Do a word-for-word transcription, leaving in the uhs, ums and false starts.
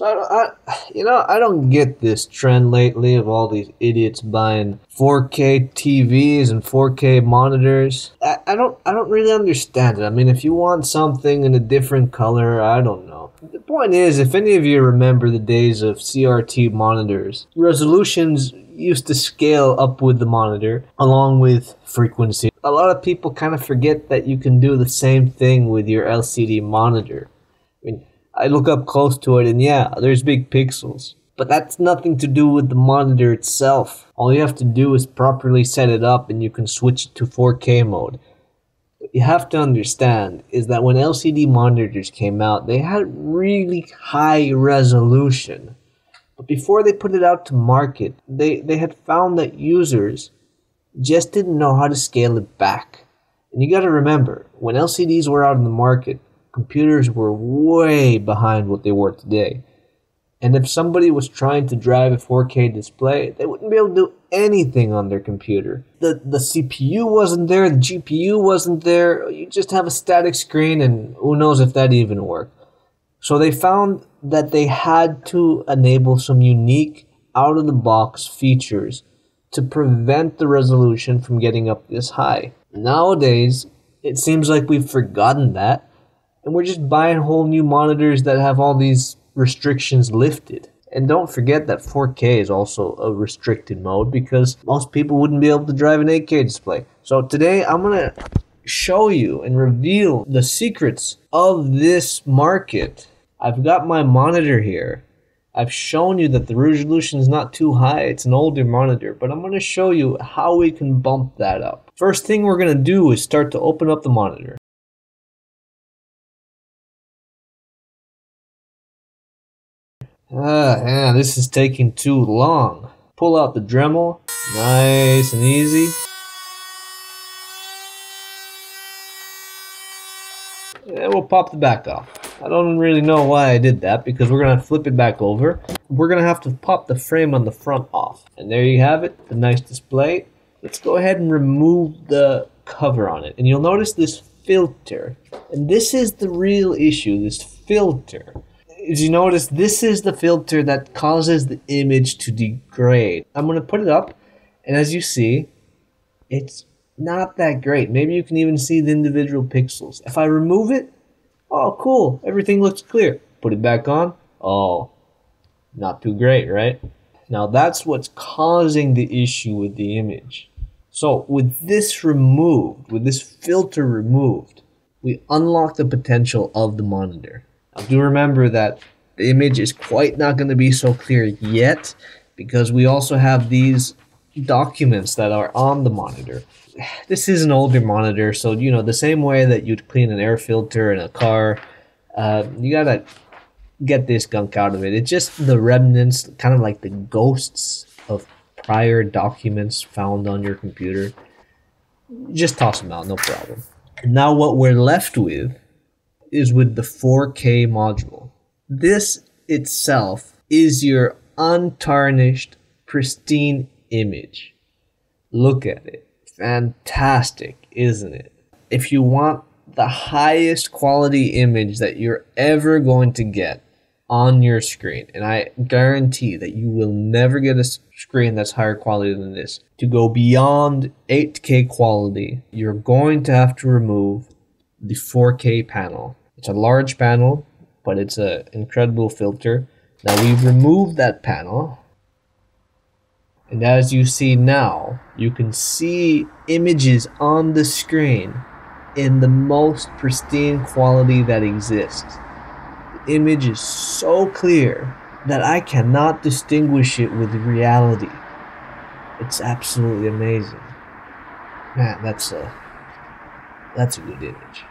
So I, I, you know, I don't get this trend lately of all these idiots buying four K T Vs and four K monitors. I, I don't, I don't really understand it. I mean, if you want something in a different color, I don't know. The point is, if any of you remember the days of C R T monitors, resolutions used to scale up with the monitor along with frequency. A lot of people kind of forget that you can do the same thing with your L C D monitor. I mean, I look up close to it and yeah, there's big pixels. But that's nothing to do with the monitor itself. All you have to do is properly set it up and you can switch it to four K mode. What you have to understand is that when L C D monitors came out, they had really high resolution. But before they put it out to market, they, they had found that users just didn't know how to scale it back. And you gotta remember, when L C Ds were out in the market, computers were way behind what they were today. And if somebody was trying to drive a four K display, they wouldn't be able to do anything on their computer. The, the C P U wasn't there, the G P U wasn't there, you just have a static screen and who knows if that even worked. So they found that they had to enable some unique, out-of-the-box features to prevent the resolution from getting up this high. Nowadays, it seems like we've forgotten that. And we're just buying whole new monitors that have all these restrictions lifted. And don't forget that four K is also a restricted mode because most people wouldn't be able to drive an eight K display. So today I'm gonna show you and reveal the secrets of this market. I've got my monitor here. I've shown you that the resolution is not too high, it's an older monitor, but I'm going to show you how we can bump that up. First thing we're going to do is start to open up the monitor. Ah, yeah, this is taking too long. Pull out the Dremel, nice and easy. And we'll pop the back off. I don't really know why I did that because we're going to flip it back over. We're going to have to pop the frame on the front off. And there you have it, the nice display. Let's go ahead and remove the cover on it. And you'll notice this filter. And this is the real issue, this filter. As you notice, this is the filter that causes the image to degrade. I'm going to put it up, and as you see, it's not that great. Maybe you can even see the individual pixels. If I remove it, oh, cool, everything looks clear. Put it back on, oh, not too great, right? Now that's what's causing the issue with the image. So with this removed, with this filter removed, we unlock the potential of the monitor. Now do remember that the image is quite not gonna be so clear yet because we also have these documents that are on the monitor. This is an older monitor, so you know, the same way that you'd clean an air filter in a car, uh, you gotta get this gunk out of it. It's just the remnants, kind of like the ghosts of prior documents found on your computer. Just toss them out, no problem. Now what we're left with is with the four K module. This itself is your untarnished, pristine image. Look at it. Fantastic, isn't it? If you want the highest quality image that you're ever going to get on your screen, and I guarantee that you will never get a screen that's higher quality than this, to go beyond eight K quality, you're going to have to remove the four K panel. It's a large panel, but it's an incredible filter. Now we've removed that panel. And as you see now, you can see images on the screen in the most pristine quality that exists. The image is so clear that I cannot distinguish it with reality. It's absolutely amazing. Man, that's a, that's a good image.